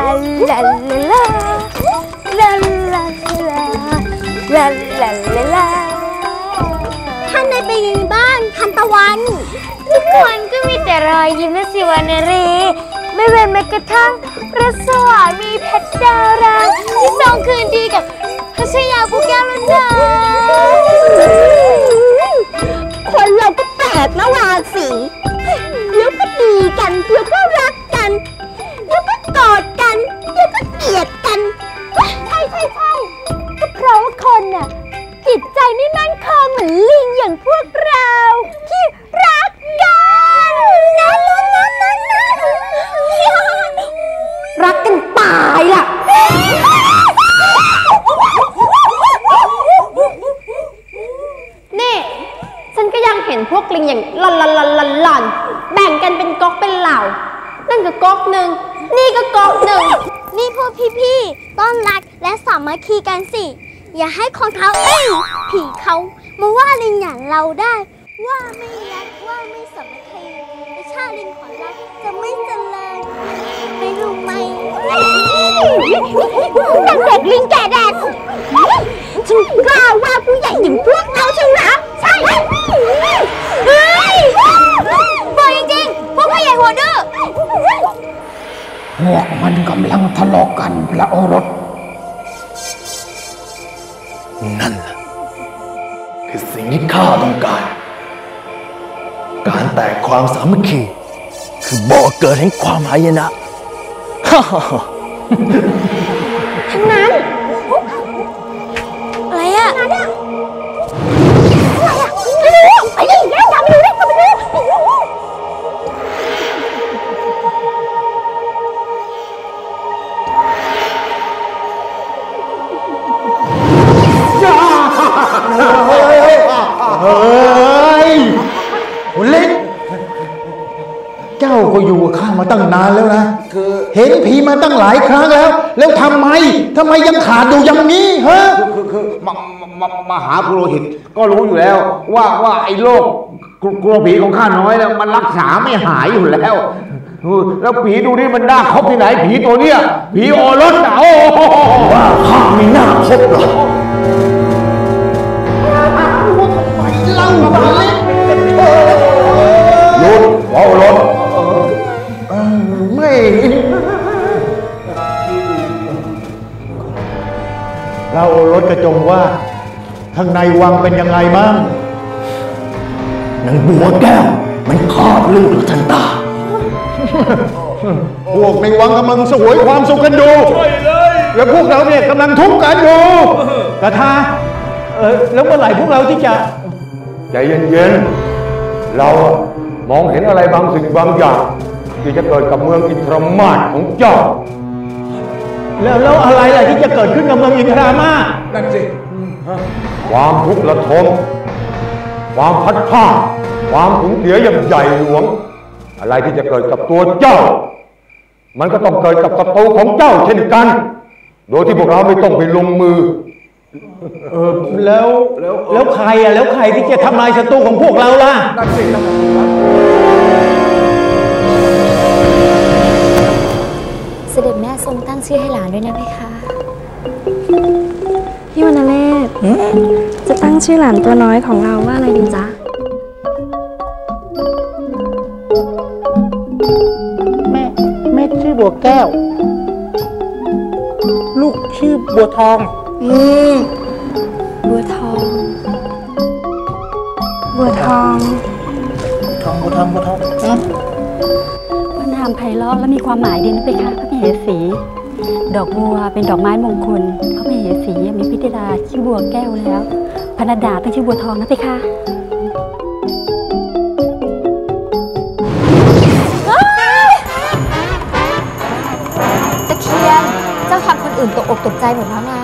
ข้างในเป็นยังไงบ้างทันตะวันทุกคนก็มีแต่รอยยิ้มและสิวานารีไม่เว้นแม้กระทั่งพระสวามีเพชรดาราที่ทรงคืนดีกับพระชายาภูแก้วล้านดาคนเราก็แปลกนะวาสีเดี๋ยวก็ดีกันเดี๋ยวก็รักกันเดี๋ยวก็กอดกันเดี๋ยวก็เกลียดกันใช่ก็เพราะว่าคนน่ะจิตใจไม่มั่นคงเหมือนลิงอย่างพวกเราที่รักกันรักกันตายล่ะนี่ฉันก็ยังเห็นพวกลิงอย่างหล่อนแบ่งกันเป็นก๊อกเป็นเหล่านั่นก็ก๊อกหนึ่งนี่ก็ก๊อกหนึ่งนี่พวกพี่ๆต้องรักและสามัคคีกันสิอย่าให้คนเขาผีเขามาว่าลิงอย่างเราได้ว่าไม่รักว่าไม่สามัคคีแต่ชาลิงของเราจะไม่เจริญไม่รู้ไหมเด็กลิงแก่แดดฉันกล้าว่าผู้ใหญ่อย่างพวกเราใช่ไหมใช่บอกจริงๆพวกผู้ใหญ่หัวดื้อพวกมันกำลังทะเลาะกันพระโอรสนั่นแหละคือสิ่งที่ข้าต้องการการแตกความสามัคคีคือบ่อเกิดแห่งความหายนะฮ่าฮ่าฮ่าทั้งนั้นอะไรอะเจ้าก็อยู่กับข้ามาตั้งนานแล้วนะเห็นผีมาตั้งหลายครั้งแล้วแล้วทำไมยังขาดอยู่อย่างนี้ฮะคือมหาปุโรหิตก็รู้อยู่แล้วว่าไอ้โรคกลัวผีของข้าน้อยแล้วมันรักษาไม่หายอยู่แล้วแล้วผีดูนี่มันน่าคบที่ไหนผีตัวเนี้ยผีโอรสโอ้ว่าข้าไม่น่าคบหรอกเล่ามาเลยลุกโอรสไม่เราโอรสกระจงว่าข้างในวังเป็นยังไงบ้างนางบัวแก้วมันคลอดลูกหรือทันตาพวกในวังกำลังสวยความสุขกันดูแล้วพวกเราเนี่ยกำลังทุกข์กันดูกระทาแล้วเมื่อไหร่พวกเราที่จะใจเย็นๆเรามองเห็นอะไรบางสิ่งบางอย่างที่จะเกิดกับเมืองอินทรามาศของเจ้าแล้วอะไรล่ะที่จะเกิดขึ้นกับเมืองอินทรามาศนั่นสิความทุกข์ระทมความพัดพลาดความสูญเสียอย่างใหญ่หลวงอะไรที่จะเกิดกับตัวเจ้ามันก็ต้องเกิดกับศัตรูของเจ้าเช่นกันโดยที่พวกเราไม่ต้องไปลงมือแล้วใครอะแล้วใครที่จะทำลายศัตรูของพวกเราล่ะเสด็จแม่ทรงตั้งชื่อให้หลานด้วยนะพี่คะพี่วรรณเมธจะตั้งชื่อหลานตัวน้อยของเราว่าอะไรดีจ๊ะแม่ชื่อบัวแก้วลูกชื่อบัวทองบัวทองมันทำไพเราะและมีความหมายดีนะเพคะพระมเหสีดอกบัวเป็นดอกไม้มงคลพระมเหสีมีพิธิดาชื่อบัวแก้วแล้วพนัดดาตั้งชื่อบัวทองนะเพคะตะเคียนเจ้าทำคนอื่นตกอกตกใจหมดแล้วนะ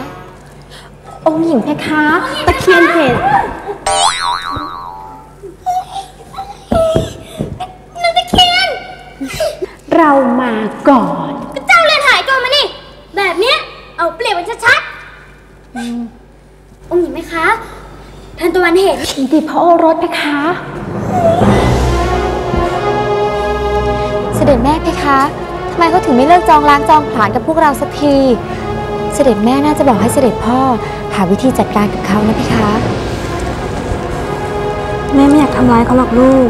องค์หญิงเพคะตะเคียนเห็นนั่นตะเคียนเรามาก่อนก็เจ้าเล่นหายตัวมานี่แบบเนี้ยเอาเปรียบมันชัดๆองค์หญิงเพคะทันตะวันเห็นอินทรีพระโอรสเพคะเสด็จแม่เพคะ ทำไมเขาถึงไม่เลิกจองล้างจองผลาญกับพวกเราสักทีเสด็จแม่น่าจะบอกให้เสด็จพ่อหาวิธีจัดการกับเขานะพี่คะแม่ไม่อยากทำร้ายเขาหรอกลูก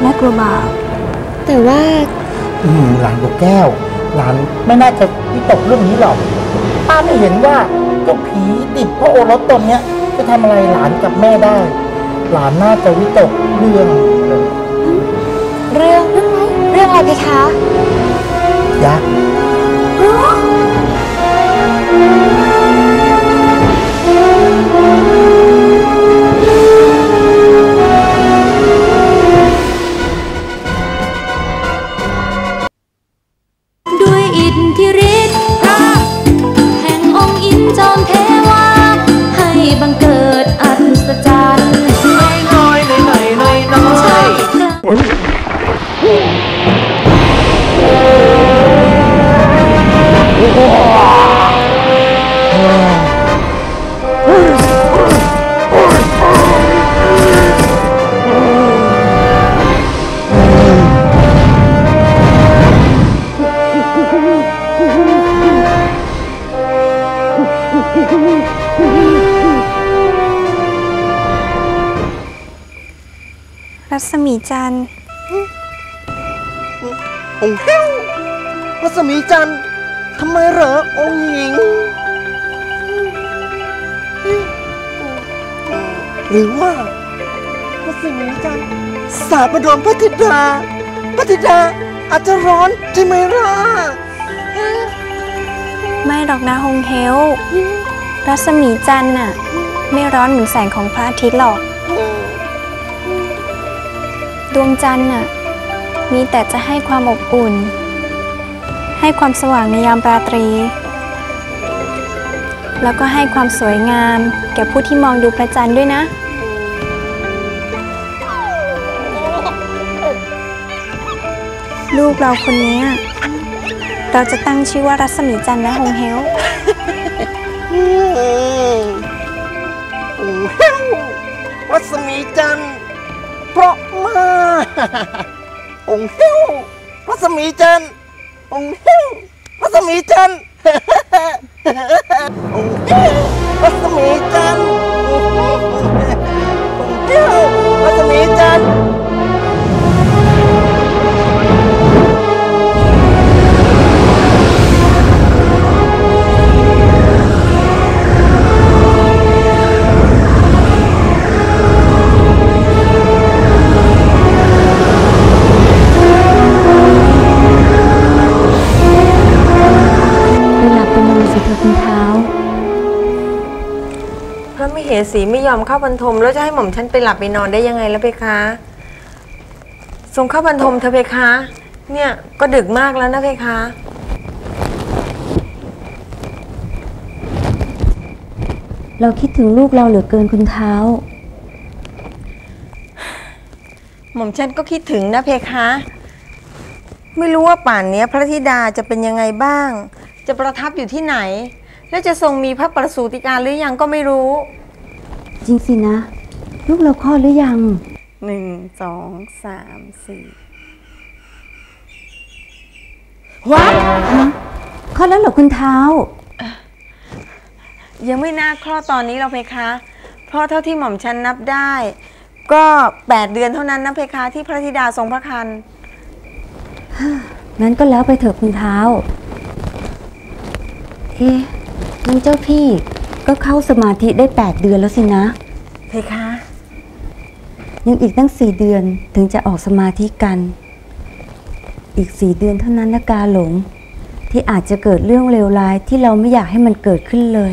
แม่กลัวบาปแต่ว่าหลานบอกแก้วหลานไม่น่าจะวิตกเรื่องนี้หรอกป้าไม่เห็นว่าก็ผีดิบพระโอรสตนเนี้ยจะทำอะไรหลานกับแม่ได้หลานน่าจะวิตกเรื่องอะไรพี่คะยักษ์รัศมีจันทร์รัศมีจันทร์ทำไมเหรอองค์หญิงหรือว่ารัศมีจันทร์สาบโดนพระธิดาอาจจะร้อนใช่ไหมล่ะไม่หรอกนะฮงเฮลรัศมีจันทร์น่ะไม่ร้อนเหมือนแสงของพระอาทิตย์หรอกดวงจันทร์น่ะมีแต่จะให้ความอบอุ่นให้ความสว่างในยามราตรีแล้วก็ให้ความสวยงามแก่ผู้ที่มองดูพระจันทร์ด้วยนะลูกเราคนนี้เราจะตั้งชื่อว่ารัศมีจันทร์และฮงเฮลรัศมีจันทร์เพราะมากองเฮลรัศมีจันทร์องเฮลรัศมีจันทร์องเฮลรัศมีจันทร์องเฮลรัศมีจันทร์เสียสีไม่ยอมเข้าบรรทมแล้วจะให้หม่อมฉันไปหลับไปนอนได้ยังไงแล้วเพคะทรงเข้าบรรทมเธอเพคะเนี่ยก็ดึกมากแล้วนะเพคะเราคิดถึงลูกเราเหลือเกินคุณเท้าหม่อมฉันก็คิดถึงนะเพคะไม่รู้ว่าป่านนี้พระธิดาจะเป็นยังไงบ้างจะประทับอยู่ที่ไหนและจะทรงมีพระประสูติการหรือยังก็ไม่รู้จริงสินะลูกเราคลอดหรือยัง1 2 3 4ว้าวคลอดแล้วเหรอคุณเท้ายังไม่น่าคลอดตอนนี้เราเพคะเพราะเท่าที่หม่อมฉันนับได้ก็8 เดือนเท่านั้นนะเพคะที่พระธิดาทรงพระครรภ์นั้นก็แล้วไปเถอะคุณเท้าเอ๊ะน้องเจ้าพี่ก็เข้าสมาธิได้8 เดือนแล้วสินะเพคะยังอีกตั้ง4 เดือนถึงจะออกสมาธิกันอีก4 เดือนเท่านั้นนะกาหลงที่อาจจะเกิดเรื่องเลวร้ายที่เราไม่อยากให้มันเกิดขึ้นเลย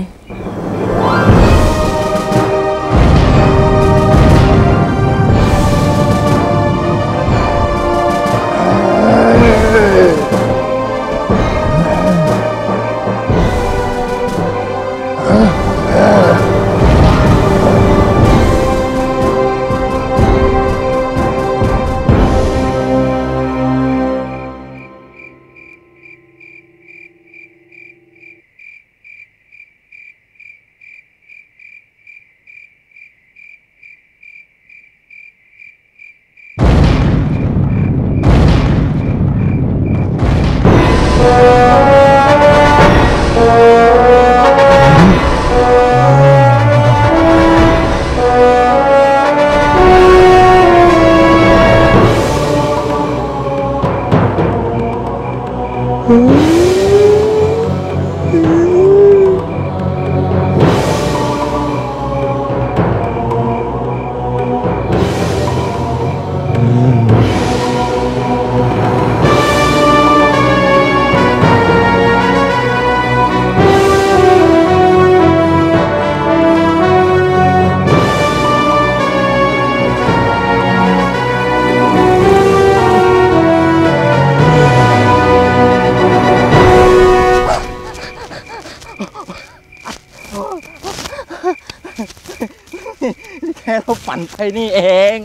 ไอ้นี่เอง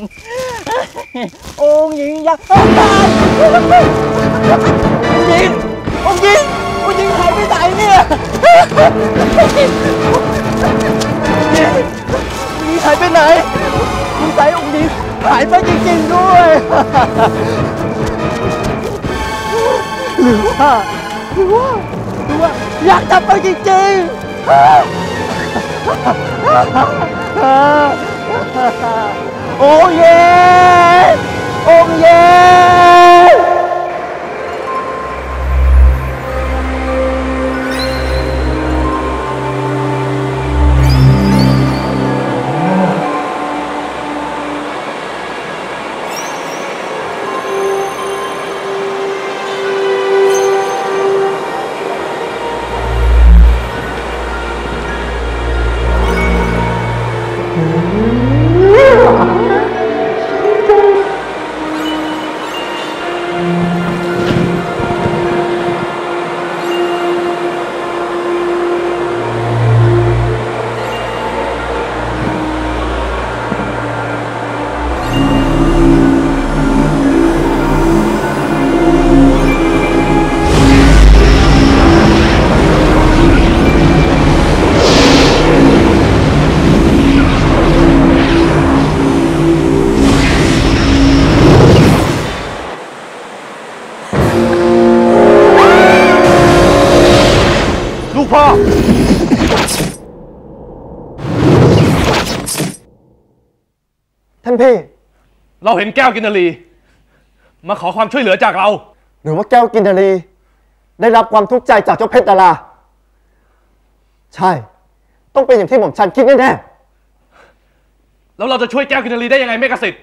องค์หญิงยักษ์ตายองค์หญิงหายไปไหนเนี่ยองค์หญิงหายไปไหนคุณสายองค์หญิงหายไปจริงๆด้วยหรือว่าอยากกลับไปจริงๆโอ้เย่โอ้เย่เราเห็นแก้วกินนารีมาขอความช่วยเหลือจากเราหรือว่าแก้วกินนารีได้รับความทุกข์ใจจากเจ้าเพชรดาราใช่ต้องเป็นอย่างที่หม่อมฉันคิดแน่ๆแล้วเราจะช่วยแก้วกินนารีได้ยังไงเมฆสิทธิ์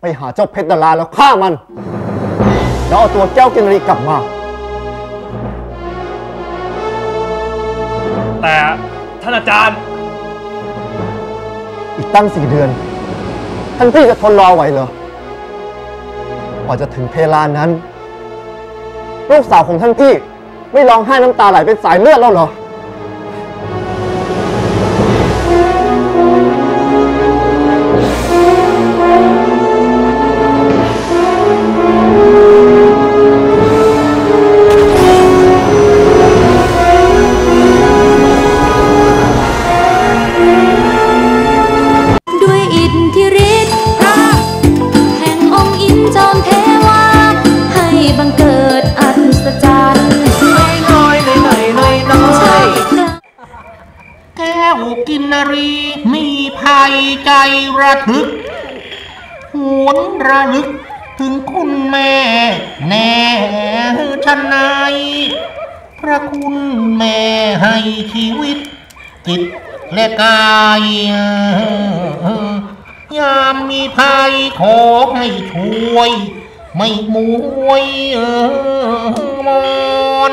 ไปหาเจ้าเพชรดาราแล้วฆ่ามันแล้วเอาตัวแก้วกินนารีกลับมาแต่ท่านอาจารย์อีกตั้ง4 เดือนท่านพี่จะทนรอไหวเหรอกว่าจะถึงเพลานั้นลูกสาวของท่านพี่ไม่ร้องไห้น้ำตาไหลเป็นสายเลือดแล้วเหรอมีภัยใจระทึกหวนระลึกถึงคุณแม่แน่ชันนายพระคุณแม่ให้ชีวิตจิตและกายยามมีภัยขอให้ช่วยไม่มวยมอน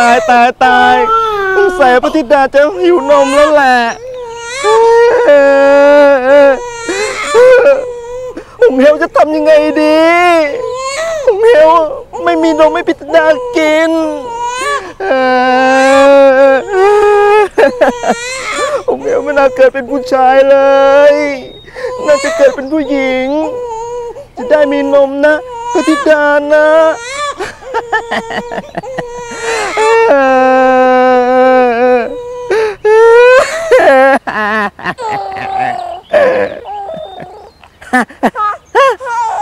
ตายต้องใส่พระธิดาจะหิวนมแล้วแหละผมเฮลจะทำยังไงดีผมเฮลไม่มีนมให้พระธิดากินผมเฮลไม่น่าเกิดเป็นผู้ชายเลยน่าจะเกิดเป็นผู้หญิงจะได้มีนมนะพระธิดานะ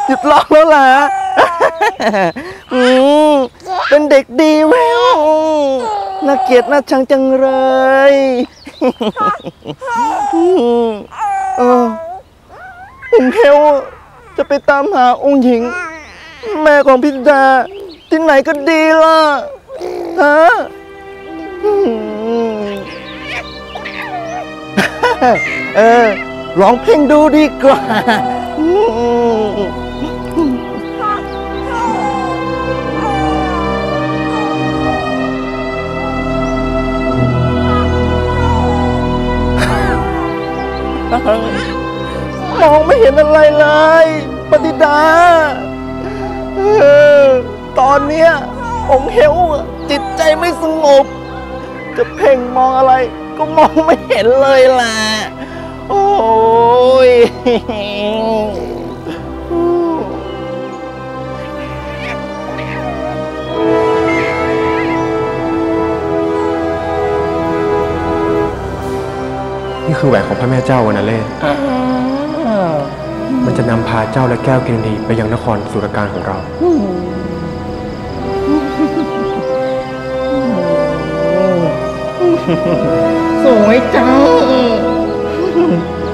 หยุดร้องแล้วล่ะเป็นเด็กดีแววน่าเกลียดน่าชังจังเลยผมเฮลจะไปตามหาองค์หญิงแม่ของพิดาที่ไหนก็ดีล่ะฮะร้องเพลงดูดีกว่ามองไม่เห็นอะไรเลยปฏิดาตอนเนี้ยองค์เฮลจิตใจไม่สงบจะเพ่งมองอะไรก็มองไม่เห็นเลยล่ะโอ้ยนี่คือแหวนของพระแม่เจ้าวนาเล่มันจะนำพาเจ้าและแก้วกิรณีไปยังนครสุรการของเราสวยจัง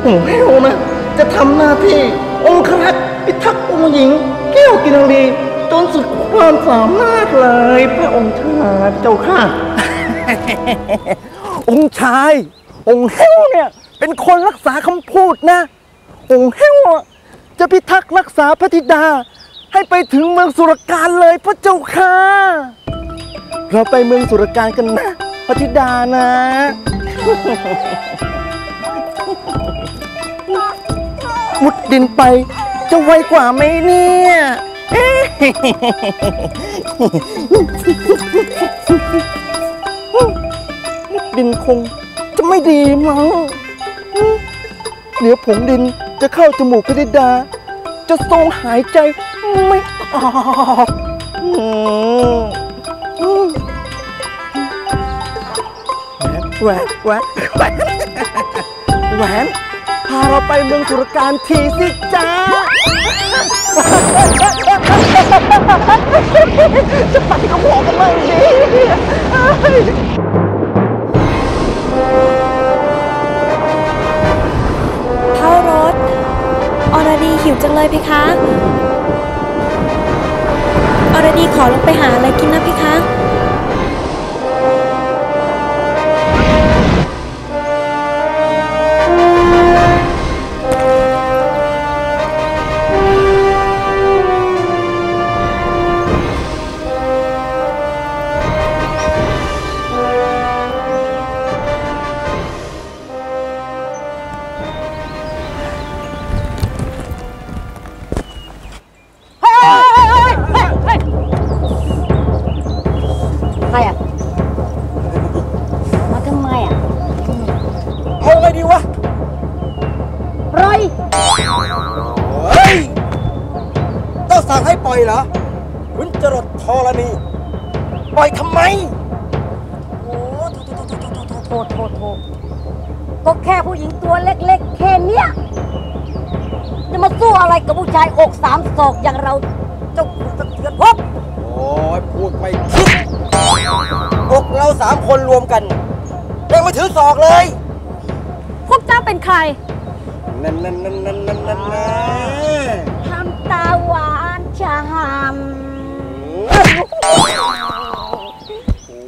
ผมเฮลนะจะทำหน้าที่องครักษ์พิทักษ์องค์หญิงแก้วกิรณีจนสุดความสามารถเลยพระองค์ชายเจ้าค่ะองค์ชายองค์เฮลเนี่ยเป็นคนรักษาคำพูดนะองค์เฮลจะพิทักษ์รักษาพระธิดาให้ไปถึงเมืองสุรการเลยพระเจ้าค่ะเราไปเมืองสุรการกันนะพระธิดานะมุดดินไปจะไวกว่าไหมเนี่ยมุดดินคงจะไม่ดีมั้งเดี๋ยวผงดินจะเข้าจมูกพระธิดาจะทรงหายใจไม่ออกแหวนพาเราไปเมืองสุรการทีสิจ้าจะไปกับพ่อกันบ้างดิเท่ารถอรดีหิวจังเลยพี่คะอรดีขอลงไปหาอะไรกินนะพี่คะอกสามศอกอย่างเราเจ้าขุนสะเทือนพบโอ้ยพูดไปคิดอกเราสามคนรวมกันยังไม่ถือศอกเลยพวกเจ้าเป็นใครนั่นทำตาหวานชามโ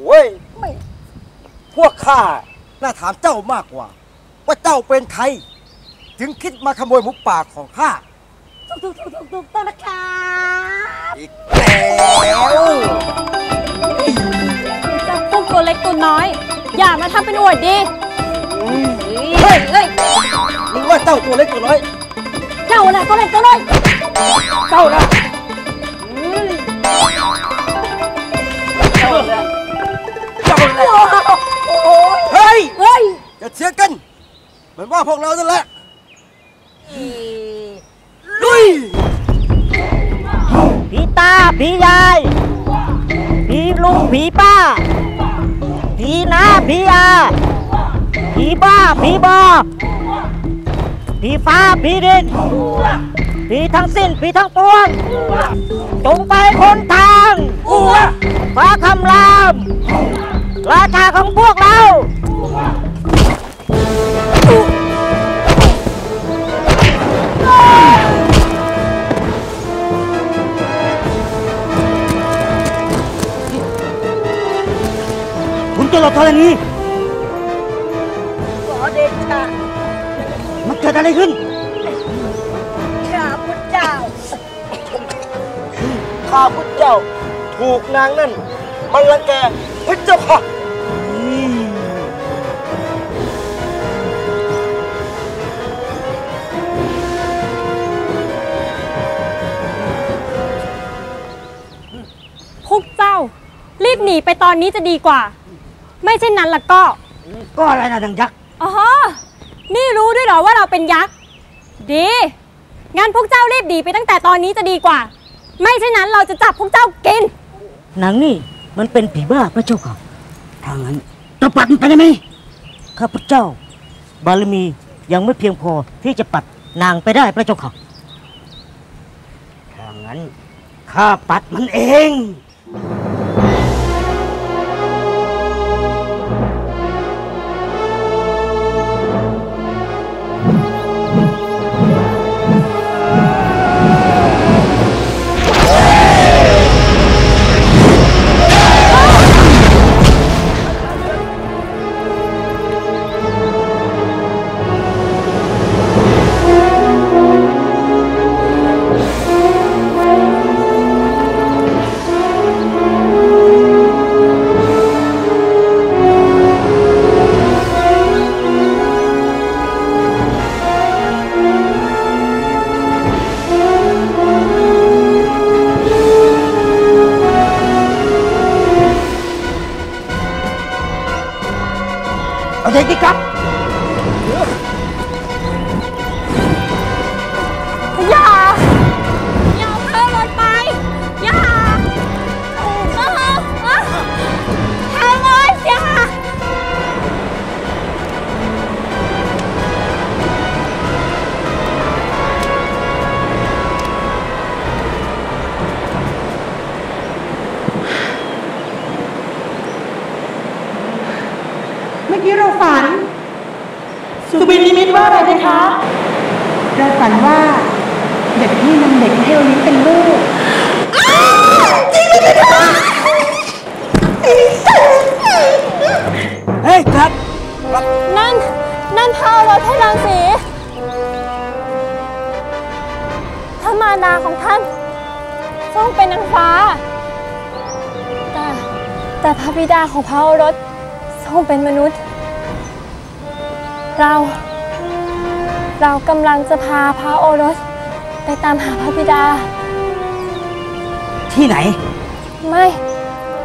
อ้ยไม่พวกข้าน่าถามเจ้ามากกว่าว่าเจ้าเป็นใครถึงคิดมาขโมยหมูป่าของข้าถูกต้องนะครับอีกแล้ว อย่ามาทำเป็นอวดดิเฮ้ยเฮ้ยมึงว่าเจ้าตัวเล็กตัวน้อยเจ้าน่ะตัวเล็กตัวน้อยเจ้าน่ะเจ้าน่ะเจ้าน่ะเฮ้ยเฮ้ยจะเสียกันเหมือนว่าพวกเรานั่นแหละลุยผีตาผียายผีลุงผีป้าผีน้าผีอาผีบ้าผีบอผีฟ้าผีดินผีทั้งสิ้นผีทั้งปวงจงไปพ้นทางฟ้าคำรามราชาของพวกเราคุณจะหลบทางนี้ขอเดชะมันเกิดอะไรขึ้นข้าพุทธเจ้าถูกนางนั่นมันรังแกพระเจ้าค่ะพวกเจ้ารีบหนีไปตอนนี้จะดีกว่าไม่เช่นนั้นล่ะก็อะไรนะดังยักษ์อ๋อนี่รู้ด้วยเหรอว่าเราเป็นยักษ์ดีงั้นพวกเจ้ารีบดีไปตั้งแต่ตอนนี้จะดีกว่าไม่เช่นนั้นเราจะจับพวกเจ้ากินนางนี่มันเป็นผีบ้าพระเจ้าค่ะทางนั้นจะปัดมันไปได้ไหมข้าพเจ้าบารมียังไม่เพียงพอที่จะปัดนางไปได้พระเจ้าค่ะทางนั้นข้าปัดมันเองเด็กครับอย่าเอาเขาลงไปอย่าทำเลยอย่าเมื่อกี้เราฝันสุบินนิมิตว่าอะไรไหมคะเราฝันว่าเด็กนี่นำเด็กเทวนี้เป็นลูกจริงเลยค่ะเฮ้ยครับนั่นพาวเราให้รังสีถ้ามานาของท่านต้องเป็นนางฟ้าแต่พระบิดาของพาวรถต้องเป็นมนุษย์เรากำลังจะพาพระโอรสไปตามหาพระบิดาที่ไหนไม่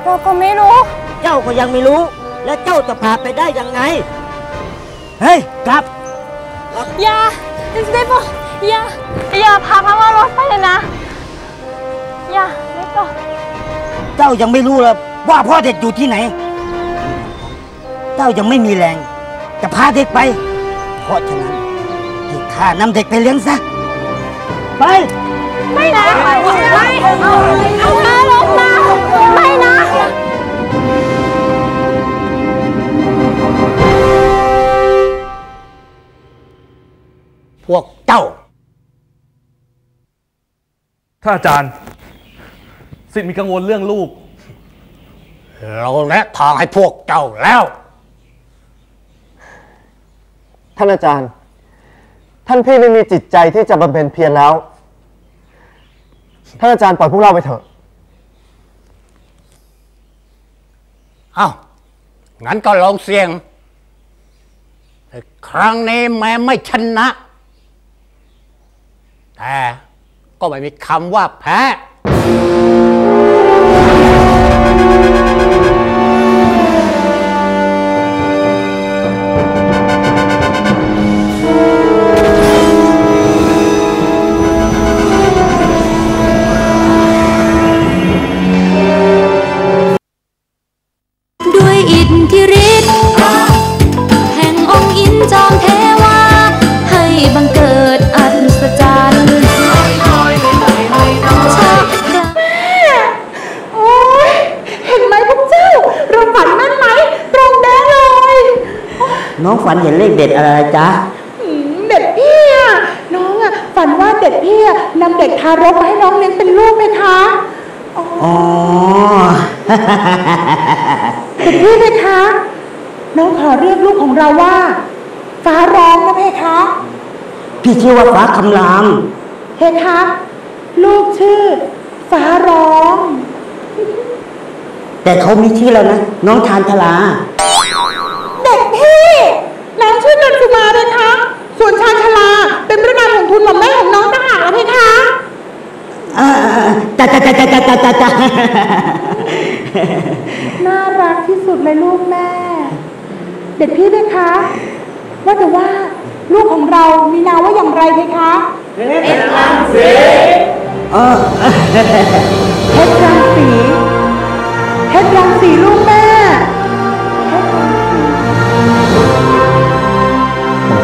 เราก็ไม่รู้เจ้าก็ยังไม่รู้และเจ้าจะพาไปได้ยังไงเฮ้ยกลับอย่าพาพระโอรสไปเลยนะอย่าไม่ต้องเจ้ายังไม่รู้เลยว่าพ่อเด็กอยู่ที่ไหนเจ้ายังไม่มีแรงจะพาเด็กไปเพราะฉะนั้นให้ข้านำเด็กไปเลี้ยงซะไปไม่นะไม่เอาข้าลงมาไม่นะพวกเจ้าท่านอาจารย์สิทธิ์มีกังวลเรื่องลูกเราแนะทางให้พวกเจ้าแล้วท่านอาจารย์ท่านพี่ไม่มีจิตใจที่จะบำเพ็ญเพียรแล้วท่านอาจารย์ปล่อยพวกเราไปเถอะอ้าว งั้นก็ลองเสี่ยงครั้งนี้แม้ไม่ชนะแต่ก็ไม่มีคำว่าแพ้น้องฝันเห็นเลขเด็ดอะไรจ๊ะเด็ดพี่อะน้องอะฝันว่าเด็ดพี่อะนำเด็กทารกมาให้น้องเลี้ยงเป็นลูกไหมคะอ๋อเด็ดพี่ไหมคะน้องขอเรียกลูกของเราว่าฟ้าร้องนะเพคะพี่ชื่อว่าฟ้าคำรามเพคะลูกชื่อฟ้าร้องแต่เขามีชื่อแล้วนะน้องทานทลาพี่น้องชื่อนันทุมาเลยคะส่วนชาญชลาเป็นพระนามของคุณหม่อมแม่ของน้องทหารแล้วไหมคะจ้าน่ารักที่สุดเลยลูกแม่เด็กพี่ไหมคะว่าแต่ว่าลูกของเรามีนามว่าอย่างไรคะเพชรรังสีเพชรรังสีเพชรรังสีลูกแม่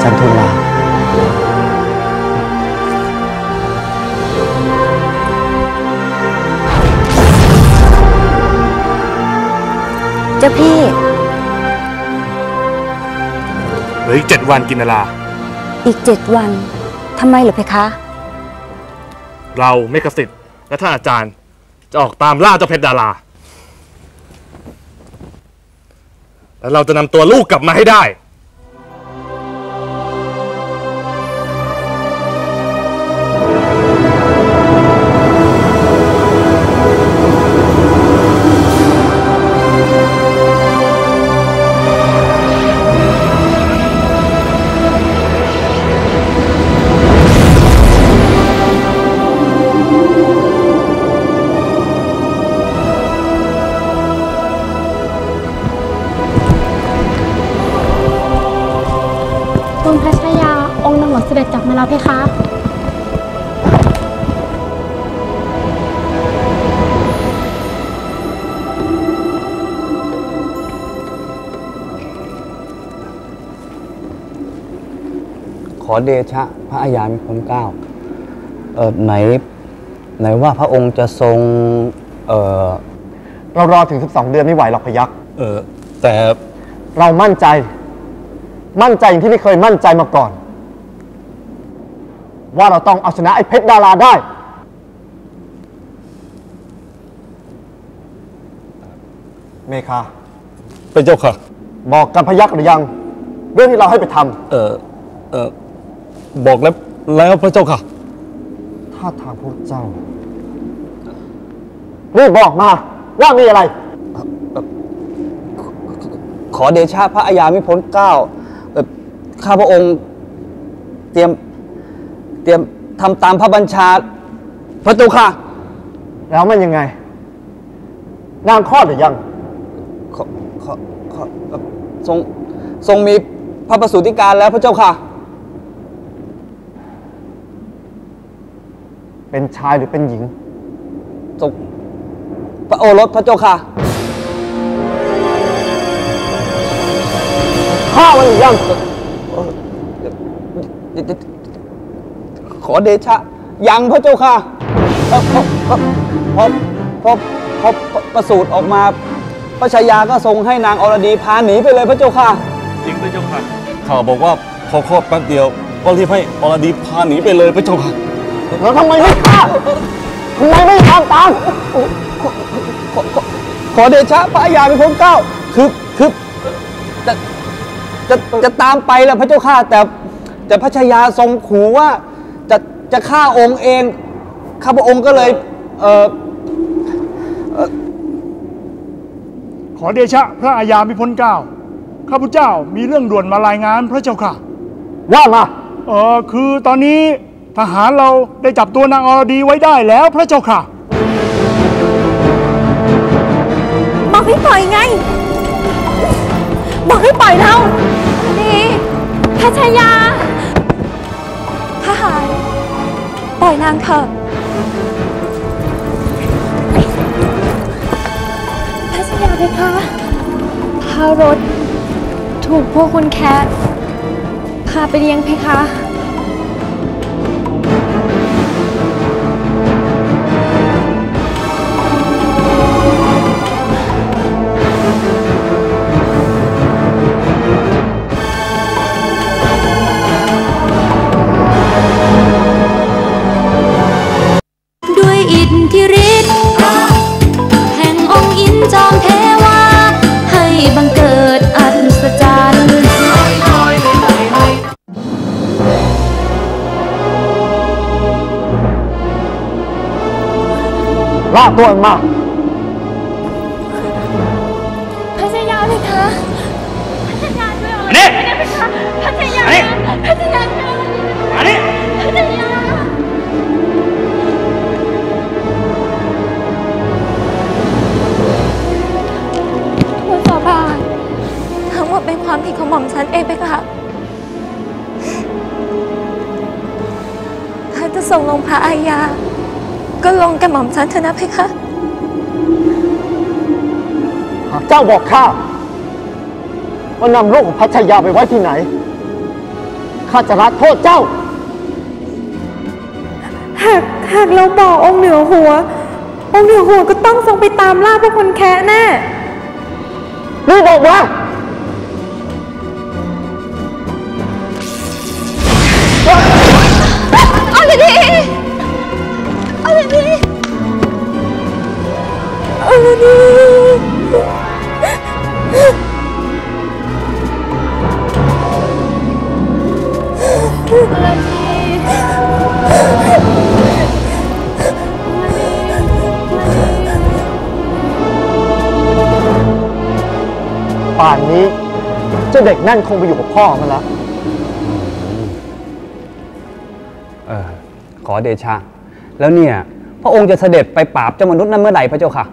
จันทราเจ้าพี่เหลืออีก7 วันกินนาลาอีก7 วันทำไมเหรอเพคะเราเมฆสิทธิ์และท่านอาจารย์จะออกตามล่าเจ้าเพชรดาราแล้วเราจะนำตัวลูกกลับมาให้ได้ขอเดชะพระอาญามิพลเกล้าไหนว่าพระองค์จะทรงเรารอถึง12 เดือนไม่ไหวหรอกพยักแต่เรามั่นใจอย่างที่ไม่เคยมั่นใจมาก่อนว่าเราต้องเอาชนะไอ้เพชรดาราได้เมฆาเป็นเจ้าค่ะบอกกับพยักหรือยังเรื่องที่เราให้ไปทำบอกแล้วพระเจ้าค่ะถ้าทางพระเจ้ารีบบอกมาว่ามีอะไรขอเดชะพระอาญามิพลเกล้าข้าพระองค์เตรียมทำตามพระบัญชาพระเจ้าค่ะแล้วมันยังไงนางคลอดหรือยังทรงมีพระประสูติการแล้วพระเจ้าค่ะเป็นชายหรือเป็นหญิงทรงพระโอรสพระเจ้าค่ะข้ามันยังขอเดชะยังพระเจ้าค่ะพอประสูติออกมาพระชายาก็ทรงให้นางอรดีพาหนีไปเลยพระเจ้าค่ะจริงพระเจ้าค่ะข่าวบอกว่าพอคลอดแป๊บเดียวก็รีบให้อรดีพาหนีไปเลยพระเจ้าค่ะแล้วทำไมไม่ฆ่าทำไมไม่ตามขอเดชะพระอาญามิพลเกล้าคือจะตามไปแหละพระเจ้าข้าแต่พระชายาทรงขู่ว่าจะฆ่าองค์เองข้าพระองค์ก็เลย ขอเดชะพระอาญามิพลเกล้าข้าพเจ้ามีเรื่องด่วนมารายงานพระเจ้าค่ะว่ามาคือตอนนี้ทหารเราได้จับตัวนางอรดีไว้ได้แล้วพระเจ้าค่ะบอกให้ปล่อยไงบอกให้ปล่อยเราดีทัชยาทหารปล่อยนางเถอะทัชยาเพคะท้าวรถถูกพวกคุณแคทพาไปเลี้ยงเพคะลากตัวมาพัชยาเลยค่ะพัชยาด้วยเหรอเนี่ยพัชยาพัชยาเนี่ยพัชยาทูลสาบานทั้งหมดเป็นความผิดของหม่อมฉันเองไปค่ะท่านจะส่งลงพระอาญาก็ลงกระหม่อมฉันเถอะนะเพคะหากเจ้าบอกข้าว่านำลูกของพัชยาไปไว้ที่ไหนข้าจะรับโทษเจ้าหากเราบอกองค์เหนือหัวก็ต้องทรงไปตามล่าพวกคนแค้นแน่ลูกบอกว่าเอาเลยดิป่านนี้เจ้าเด็กนั่นคงไปอยู่กับพ่อมันแล้วขอเดชะแล้วเนี่ยพระองค์จะเสด็จไปปราบเจ้ามนุษย์นั้นเมื่อไหร่พระเจ้าค่ะ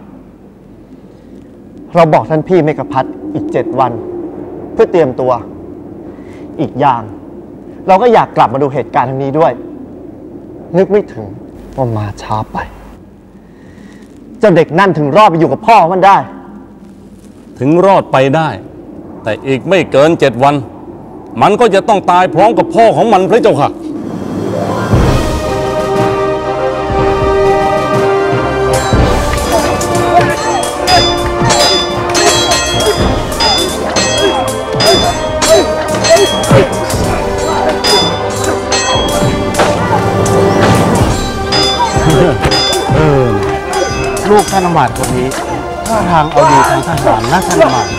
เราบอกท่านพี่เมฆพัฒน์อีก7 วันเพื่อเตรียมตัวอีกอย่างเราก็อยากกลับมาดูเหตุการณ์ทั้งนี้ด้วยนึกไม่ถึงว่ามาช้าไปเจ้าเด็กนั่นถึงรอดไปอยู่กับพ่อมันได้ถึงรอดไปได้แต่อีกไม่เกิน7 วันมันก็จะต้องตายพร้อมกับพ่อของมันพระเจ้าค่ะลูกท่านอำมาตย์คนนี้ท่าทางเอาดีทางทหารน่าท่านอำมาตย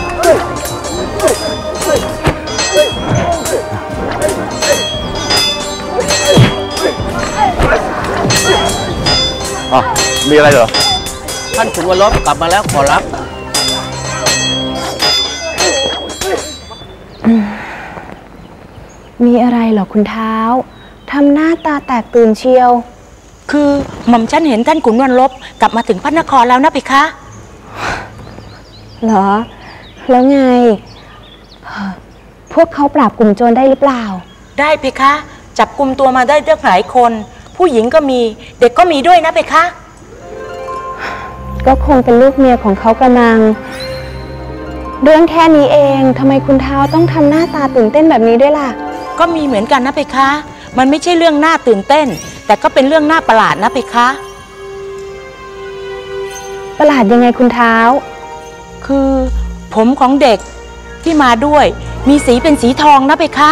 ์มีอะไรเหรอท่านขุนวรบกลับมาแล้วขอรับมีอะไรเหรอคุณท้าวทำหน้าตาแตกตื่นเชียวคือหม่อมฉันเห็นท่านขุนวรลบกลับมาถึงพระนครแล้วนะเพคะเหรอแล้วไงพวกเขาปราบกลุ่มโจรได้หรือเปล่าได้เพคะจับกลุ่มตัวมาได้ตั้งหลายคนผู้หญิงก็มีเด็กก็มีด้วยนะเพคะก็คงเป็นลูกเมียของเขากระมังเรื่องแค่นี้เองทำไมคุณท้าวต้องทำหน้าตาตื่นเต้นแบบนี้ด้วยล่ะก็มีเหมือนกันนะเพคะมันไม่ใช่เรื่องหน้าตื่นเต้นแต่ก็เป็นเรื่องน่าประหลาดนะเพคะประหลาดยังไงคุณท้าวคือผมของเด็กที่มาด้วยมีสีเป็นสีทองนะเพคะ